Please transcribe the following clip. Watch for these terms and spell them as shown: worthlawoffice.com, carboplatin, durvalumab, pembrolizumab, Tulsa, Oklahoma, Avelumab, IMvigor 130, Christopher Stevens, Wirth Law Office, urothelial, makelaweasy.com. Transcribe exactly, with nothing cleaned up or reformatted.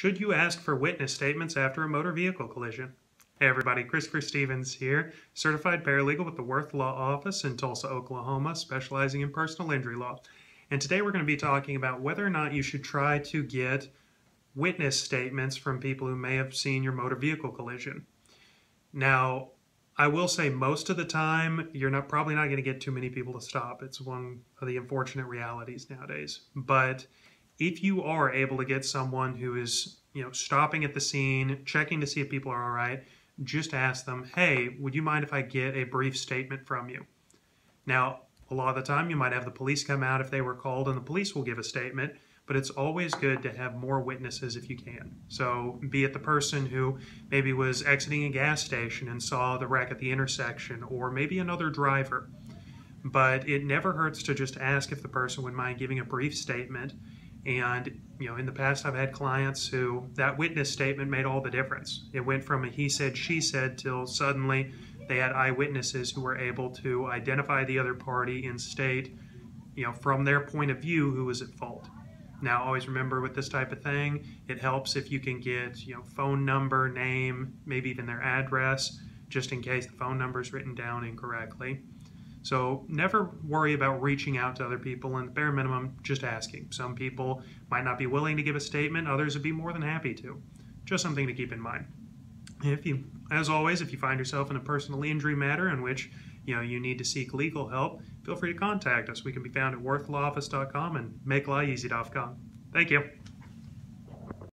Should you ask for witness statements after a motor vehicle collision? Hey everybody, Christopher Stevens here, certified paralegal with the Wirth Law Office in Tulsa, Oklahoma, specializing in personal injury law. And today we're going to be talking about whether or not you should try to get witness statements from people who may have seen your motor vehicle collision. Now, I will say most of the time, you're not probably not going to get too many people to stop. It's one of the unfortunate realities nowadays. But if you are able to get someone who is, you know, stopping at the scene, checking to see if people are all right, just ask them, hey, would you mind if I get a brief statement from you? Now, a lot of the time you might have the police come out if they were called, and the police will give a statement, but it's always good to have more witnesses if you can. So be it the person who maybe was exiting a gas station and saw the wreck at the intersection, or maybe another driver. But it never hurts to just ask if the person would mind giving a brief statement. And, you know, in the past, I've had clients who that witness statement made all the difference. It went from a he said, she said till suddenly they had eyewitnesses who were able to identify the other party and state, you know, from their point of view, who was at fault. Now, always remember with this type of thing, it helps if you can get, you know, phone number, name, maybe even their address, just in case the phone number is written down incorrectly. So never worry about reaching out to other people, and the bare minimum, just asking. Some people might not be willing to give a statement, others would be more than happy to. Just something to keep in mind. If you, as always, if you find yourself in a personal injury matter in which, you know, you need to seek legal help, feel free to contact us. We can be found at worth law office dot com and make law easy dot com. Thank you.